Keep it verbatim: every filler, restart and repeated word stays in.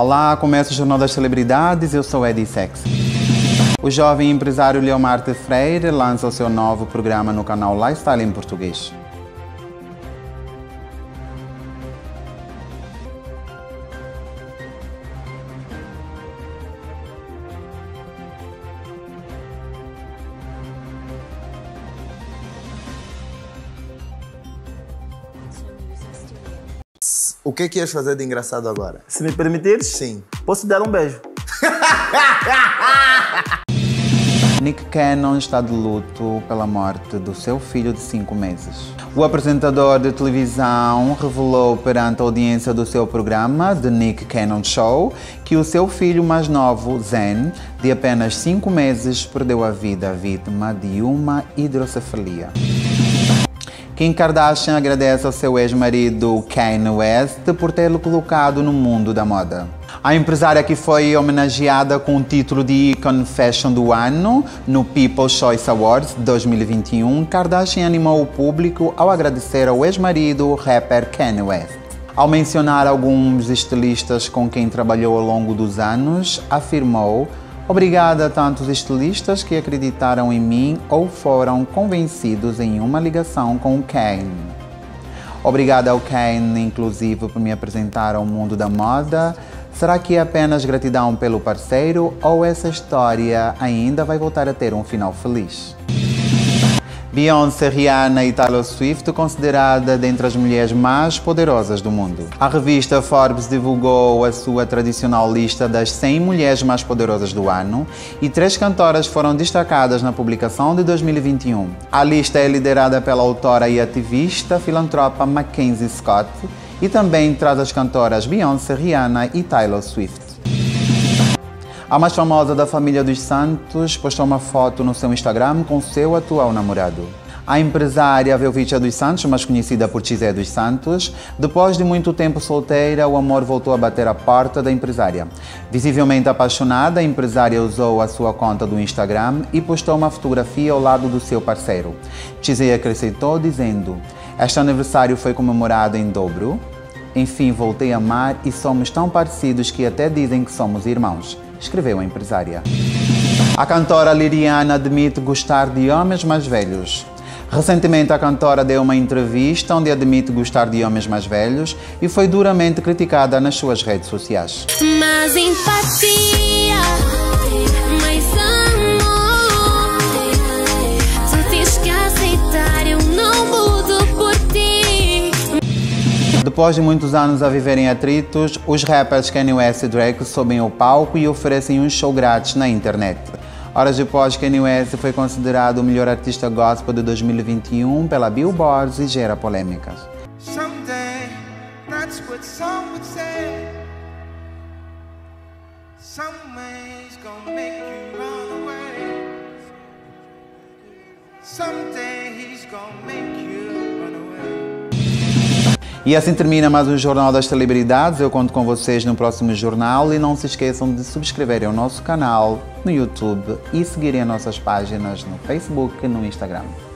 Olá, começa o Jornal das Celebridades, eu sou Eddie Sexy. O jovem empresário Leomar de Freire lança o seu novo programa no canal Lifestyle em português. O que que ias fazer de engraçado agora? Se me permitires? Sim. Posso dar um beijo? Nick Cannon está de luto pela morte do seu filho de cinco meses. O apresentador de televisão revelou perante a audiência do seu programa, The Nick Cannon Show, que o seu filho mais novo, Zen, de apenas cinco meses, perdeu a vida vítima de uma hidrocefalia. Kim Kardashian agradece ao seu ex-marido Kanye West por tê-lo colocado no mundo da moda. A empresária que foi homenageada com o título de Icon Fashion do Ano no People's Choice Awards dois mil e vinte e um, Kardashian animou o público ao agradecer ao ex-marido rapper Kanye West. Ao mencionar alguns estilistas com quem trabalhou ao longo dos anos, afirmou: "Obrigada a tantos estilistas que acreditaram em mim ou foram convencidos em uma ligação com o Kanye. Obrigada ao Kanye, inclusive, por me apresentar ao mundo da moda. Será que é apenas gratidão pelo parceiro ou essa história ainda vai voltar a ter um final feliz?" Beyoncé, Rihanna e Taylor Swift considerada dentre as mulheres mais poderosas do mundo. A revista Forbes divulgou a sua tradicional lista das cem mulheres mais poderosas do ano e três cantoras foram destacadas na publicação de dois mil e vinte e um. A lista é liderada pela autora e ativista filantropa Mackenzie Scott e também traz as cantoras Beyoncé, Rihanna e Taylor Swift. A mais famosa da família dos Santos postou uma foto no seu Instagram com seu atual namorado. A empresária Velvícia dos Santos, mais conhecida por Tchizé dos Santos, depois de muito tempo solteira, o amor voltou a bater à porta da empresária. Visivelmente apaixonada, a empresária usou a sua conta do Instagram e postou uma fotografia ao lado do seu parceiro. Tchizé acrescentou dizendo: "Este aniversário foi comemorado em dobro. Enfim, voltei a amar e somos tão parecidos que até dizem que somos irmãos", escreveu a empresária. A cantora Liliana admite gostar de homens mais velhos. Recentemente, a cantora deu uma entrevista onde admite gostar de homens mais velhos e foi duramente criticada nas suas redes sociais. Mas empatia, mas amor, tu tens que aceitar, eu não mudo por ti. Depois de muitos anos a viverem atritos, os rappers Kanye West e Drake sobem ao palco e oferecem um show grátis na internet. Horas depois, Kanye West foi considerado o melhor artista gospel de dois mil e vinte e um pela Billboard e gera polêmicas. E assim termina mais um Jornal das Celebridades. Eu conto com vocês no próximo jornal e não se esqueçam de subscreverem o nosso canal no YouTube e seguirem as nossas páginas no Facebook e no Instagram.